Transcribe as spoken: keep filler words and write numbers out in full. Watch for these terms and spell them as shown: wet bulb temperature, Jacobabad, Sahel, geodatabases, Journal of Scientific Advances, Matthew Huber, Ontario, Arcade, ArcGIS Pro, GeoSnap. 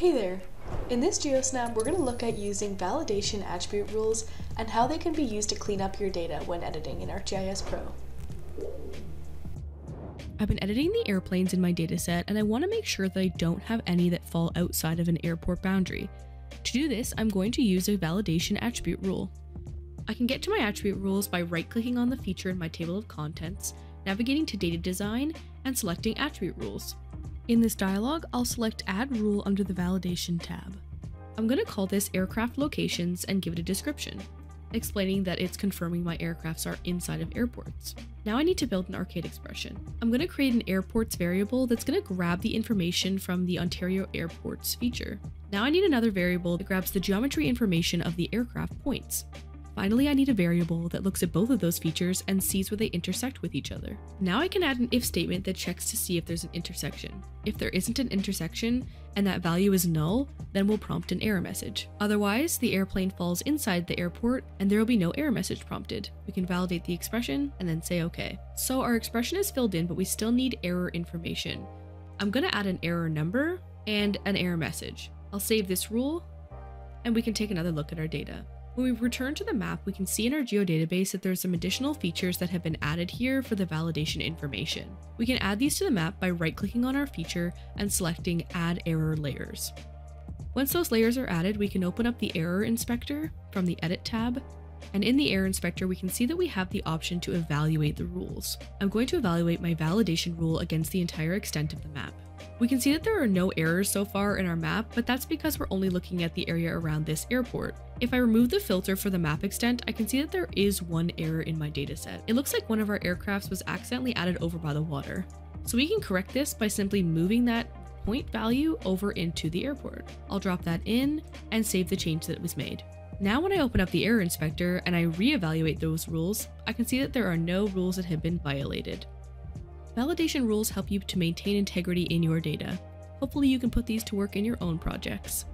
Hey there! In this GeoSnap, we're going to look at using validation attribute rules and how they can be used to clean up your data when editing in ArcGIS Pro. I've been editing the airplanes in my dataset, and I want to make sure that I don't have any that fall outside of an airport boundary. To do this, I'm going to use a validation attribute rule. I can get to my attribute rules by right-clicking on the feature in my table of contents, navigating to Data Design, and selecting Attribute Rules. In this dialog, I'll select Add Rule under the Validation tab. I'm going to call this Aircraft Locations and give it a description, explaining that it's confirming my aircrafts are inside of airports. Now I need to build an Arcade expression. I'm going to create an Airports variable that's going to grab the information from the Ontario Airports feature. Now I need another variable that grabs the geometry information of the aircraft points. Finally, I need a variable that looks at both of those features and sees where they intersect with each other. Now I can add an if statement that checks to see if there's an intersection. If there isn't an intersection and that value is null, then we'll prompt an error message. Otherwise, the airplane falls inside the airport and there will be no error message prompted. We can validate the expression and then say okay. So our expression is filled in, but we still need error information. I'm going to add an error number and an error message. I'll save this rule and we can take another look at our data. When we return to the map, we can see in our geodatabase that there are some additional features that have been added here for the validation information. We can add these to the map by right-clicking on our feature and selecting Add Error Layers. Once those layers are added, we can open up the Error Inspector from the Edit tab, and in the Error Inspector, we can see that we have the option to evaluate the rules. I'm going to evaluate my validation rule against the entire extent of the map. We can see that there are no errors so far in our map, but that's because we're only looking at the area around this airport. If I remove the filter for the map extent, I can see that there is one error in my dataset. It looks like one of our aircrafts was accidentally added over by the water. So we can correct this by simply moving that point value over into the airport. I'll drop that in and save the change that was made. Now when I open up the error inspector and I reevaluate those rules, I can see that there are no rules that have been violated. Validation rules help you to maintain integrity in your data. Hopefully you can put these to work in your own projects.